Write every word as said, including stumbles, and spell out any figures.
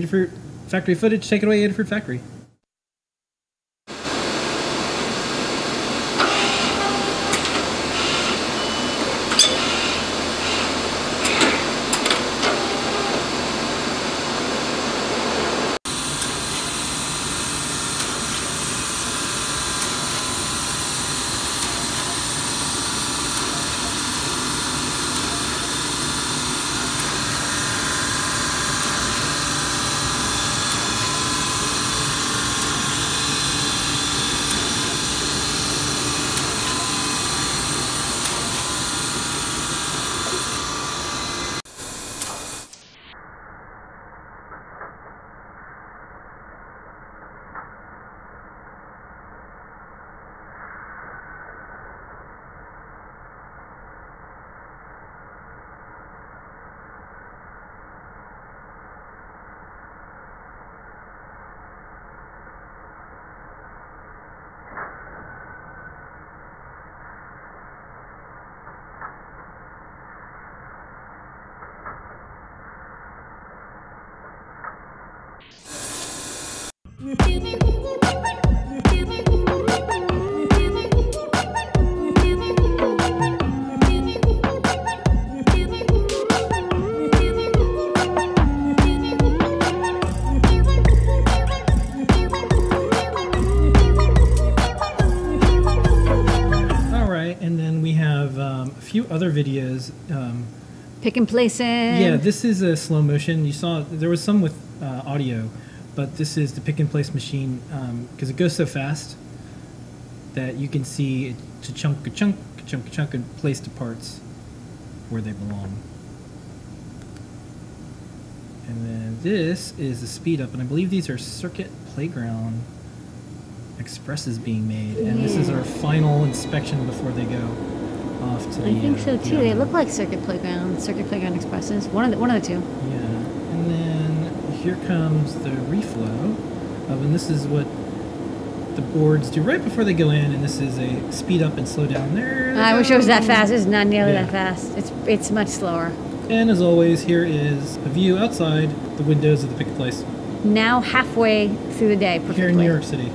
Adafruit factory footage. Take it away, Adafruit factory. Other videos, um, pick and place in. Yeah, this is a slow motion. You saw there was some with uh, audio, but this is the pick and place machine because um, it goes so fast that you can see it to chunk a chunk a chunk a chunk and place the parts where they belong. And then this is the speed up, and I believe these are Circuit Playground Expresses being made, and yeah. This is our final inspection before they go. Off to the, I think so too. Yeah. They look like Circuit Playground, Circuit Playground Expresses. One of the one of the two. Yeah, and then here comes the reflow, of, and this is what the boards do right before they go in. And this is a speed up and slow down there. I wish it was that fast. It's not nearly yeah. that fast. It's it's much slower. And as always, here is a view outside the windows of the Pick and Place. Now halfway through the day, perfectly. Here in New York City.